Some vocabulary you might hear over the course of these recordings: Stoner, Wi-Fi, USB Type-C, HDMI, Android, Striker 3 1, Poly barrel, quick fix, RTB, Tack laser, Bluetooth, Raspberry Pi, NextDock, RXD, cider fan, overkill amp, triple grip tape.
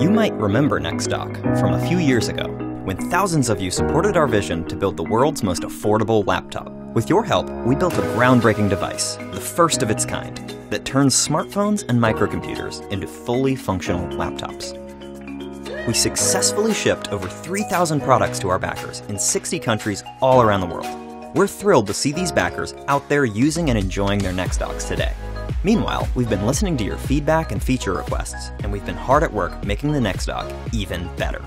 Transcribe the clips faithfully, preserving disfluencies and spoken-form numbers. You might remember NextDock from a few years ago, when thousands of you supported our vision to build the world's most affordable laptop. With your help, we built a groundbreaking device, the first of its kind, that turns smartphones and microcomputers into fully functional laptops. We successfully shipped over three thousand products to our backers in sixty countries all around the world. We're thrilled to see these backers out there using and enjoying their NextDocks today. Meanwhile, we've been listening to your feedback and feature requests, and we've been hard at work making the NextDock even better.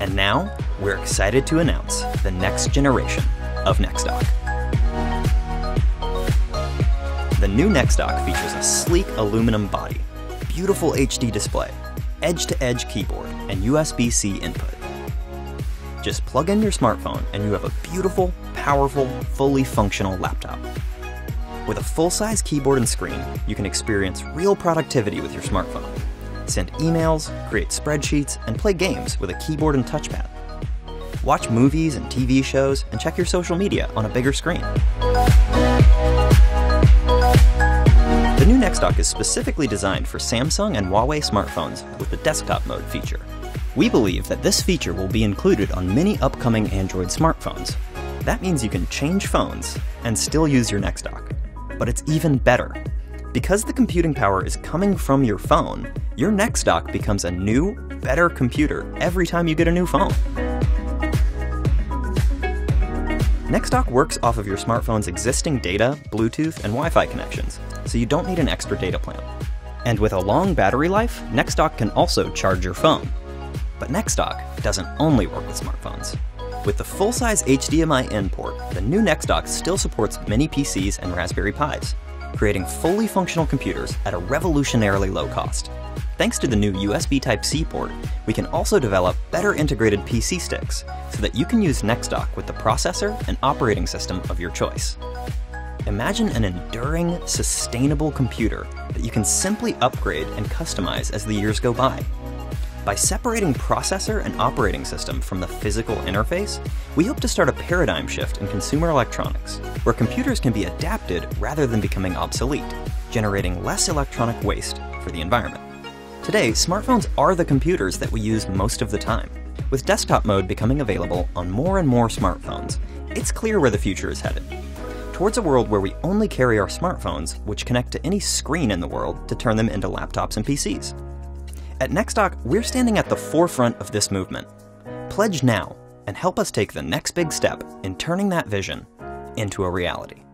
And now, we're excited to announce the next generation of NextDock. The new NextDock features a sleek aluminum body, beautiful H D display, edge-to-edge keyboard, and U S B C input. Just plug in your smartphone and you have a beautiful, powerful, fully functional laptop. With a full-size keyboard and screen, you can experience real productivity with your smartphone. Send emails, create spreadsheets, and play games with a keyboard and touchpad. Watch movies and T V shows, and check your social media on a bigger screen. The new NextDock is specifically designed for Samsung and Huawei smartphones with the desktop mode feature. We believe that this feature will be included on many upcoming Android smartphones. That means you can change phones and still use your NextDock. But it's even better. Because the computing power is coming from your phone, your NextDock becomes a new, better computer every time you get a new phone. NextDock works off of your smartphone's existing data, Bluetooth, and Wi-Fi connections, so you don't need an extra data plan. And with a long battery life, NextDock can also charge your phone. But NextDock doesn't only work with smartphones. With the full-size H D M I in port, the new NextDock still supports mini P Cs and Raspberry Pis, creating fully functional computers at a revolutionarily low cost. Thanks to the new U S B Type-C port, we can also develop better integrated P C sticks so that you can use NextDock with the processor and operating system of your choice. Imagine an enduring, sustainable computer that you can simply upgrade and customize as the years go by. By separating processor and operating system from the physical interface, we hope to start a paradigm shift in consumer electronics, where computers can be adapted rather than becoming obsolete, generating less electronic waste for the environment. Today, smartphones are the computers that we use most of the time. With desktop mode becoming available on more and more smartphones, it's clear where the future is headed. Towards a world where we only carry our smartphones, which connect to any screen in the world to turn them into laptops and P Cs. At NextDock, we're standing at the forefront of this movement. Pledge now and help us take the next big step in turning that vision into a reality.